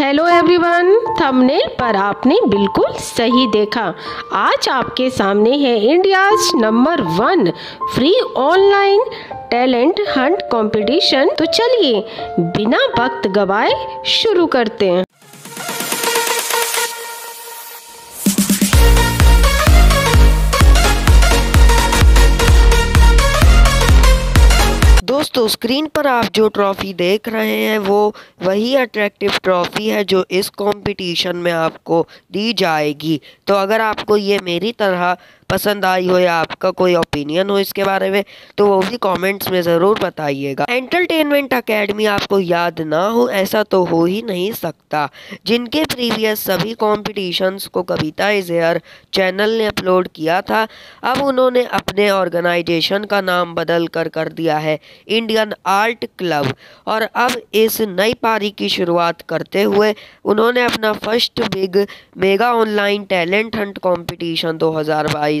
Hello everyone, thumbnail पर आपने बिल्कुल सही देखा। आज आपके सामने है India's number 1 free online talent hunt competition. तो चलिए बिना वक्त गवाए शुरू करते हैं। दोस्तों, स्क्रीन पर आप जो ट्रॉफ़ी देख रहे हैं वही अट्रैक्टिव ट्रॉफ़ी है जो इस कंपटीशन में आपको दी जाएगी। तो अगर आपको ये मेरी तरह पसंद आई हो या आपका कोई ओपिनियन हो इसके बारे में तो वो भी कमेंट्स में ज़रूर बताइएगा। एंटरटेनमेंट एकेडमी आपको याद ना हो ऐसा तो हो ही नहीं सकता, जिनके प्रीवियस सभी कॉम्पिटिशन्स को कविता इज एयर चैनल ने अपलोड किया था। अब उन्होंने अपने ऑर्गेनाइजेशन का नाम बदल कर दिया है इंडियन आर्ट क्लब। और अब इस नई पारी की शुरुआत करते हुए उन्होंने अपना first big mega online talent hunt competition 2022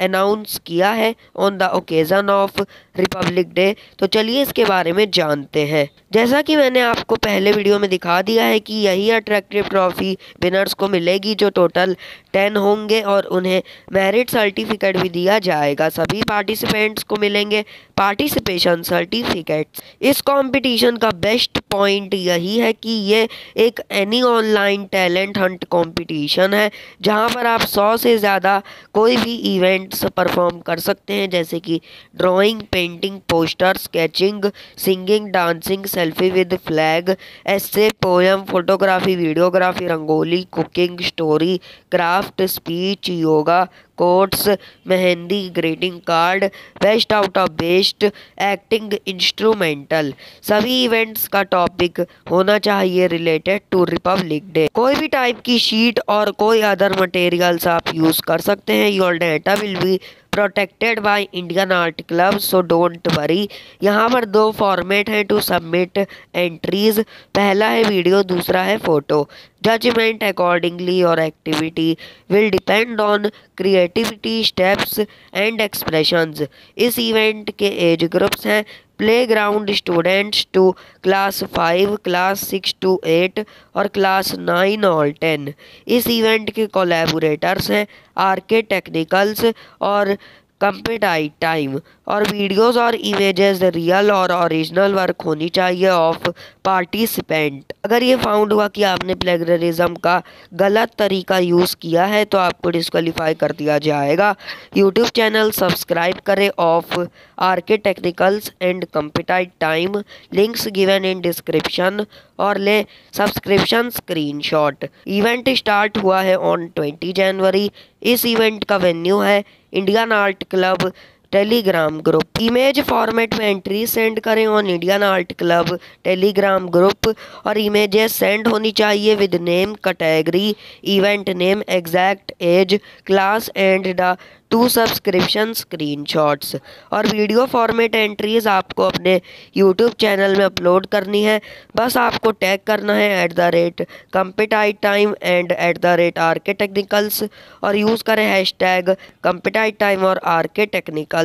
announce किया है on the occasion of Republic day. तो चलिए इसके बारे में जानते हैं। जैसा कि मैंने आपको पहले वीडियो में दिखा दिया है कि यही अट्रैक्टिव ट्रॉफी विनर्स को मिलेगी, जो टोटल 10 होंगे और उन्हें मेरिट सर्टिफिकेट भी दिया जाएगा। सभी पार्टिसिपेंट्स को मिलेंगे पार्टिसिपेशन सर्टिफिकेट्स। इस कंपटीशन का बेस्ट पॉइंट यही है कि ये एक any online talent hunt competition है, जहां पर आप 100 से ज़्यादा कोई भी इवेंट्स परफॉर्म कर सकते हैं, जैसे कि drawing, painting, poster, sketching, singing, dancing, selfie with flag, essay, poem, photography, videography, rangoli, cooking, story, craft, speech, yoga, courts, mehndi, greeting card, best out of best, acting, instrumental. सभी इवेंट्स का टॉपिक होना चाहिए related to Republic day. कोई भी type की sheet और कोई other materials आप यूज़ कर सकते हैं। Your data will be protected by Indian art club, so don't worry. यहाँ पर 2 फॉर्मेट हैं टू सबमिट एंट्रीज। पहला है वीडियो, दूसरा है फ़ोटो। जजमेंट अकॉर्डिंगली और activity will depend on creativity, steps and expressions. इस इवेंट के एज ग्रुप्स हैं playground students to class 5, class 6 to 8 और क्लास 9 और 10। इस इवेंट के कोलैबोरेटर्स हैं आरके टेक्निकल्स और कंपेटाइट टाइम। और वीडियोस और इमेजेस रियल और ओरिजिनल वर्क होनी चाहिए ऑफ पार्टिसिपेंट। अगर ये फाउंड हुआ कि आपने प्लेगरिज्म का गलत तरीका यूज़ किया है तो आपको डिस्क्वालीफाई कर दिया जाएगा। यूट्यूब चैनल सब्सक्राइब करें of RK technicals and कंपेटाइट time, links given in description, और ले सब्सक्रिप्शन स्क्रीनशॉट। इवेंट स्टार्ट हुआ है ऑन 20 जनवरी। इस इवेंट का वेन्यू है Indian art club Telegram group. Image format में एंट्री सेंड करें on Indian art club Telegram group. और इमेजेस सेंड होनी चाहिए with name, category, event name, exact age, class and the 2 subscription screenshots. और video format entries आपको अपने YouTube channel में upload करनी है। बस आपको टैग करना है @competait time and @RK Technicals और यूज़ करें #competait time और RK Technicals।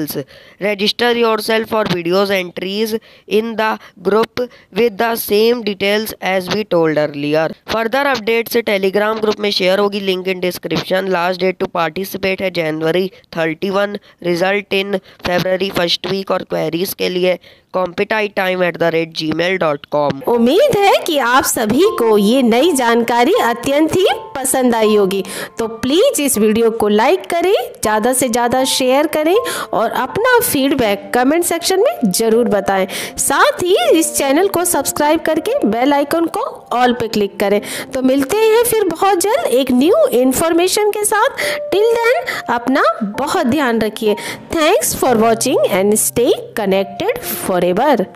Register yourself for videos entries in the group with the same details as we told earlier. Further updates Telegram group में share होगी, link in description. Last date to participate है जनवरी 31, result in फरवरी 1st week. और queries के लिए competait time@gmail.com। उम्मीद है कि आप सभी को ये नई जानकारी अत्यंत ही पसंद आई होगी। तो प्लीज इस वीडियो को लाइक करें, ज़्यादा से ज़्यादा शेयर करें और अपना फीडबैक कमेंट सेक्शन में जरूर बताएं। साथ ही इस चैनल को सब्सक्राइब करके बेल आइकन को ऑल पे क्लिक करें। तो मिलते हैं फिर बहुत जल्द एक न्यू इन्फॉर्मेशन के साथ। टिल देन अपना बहुत ध्यान रखिए। Thanks for watching and stay connected for ever।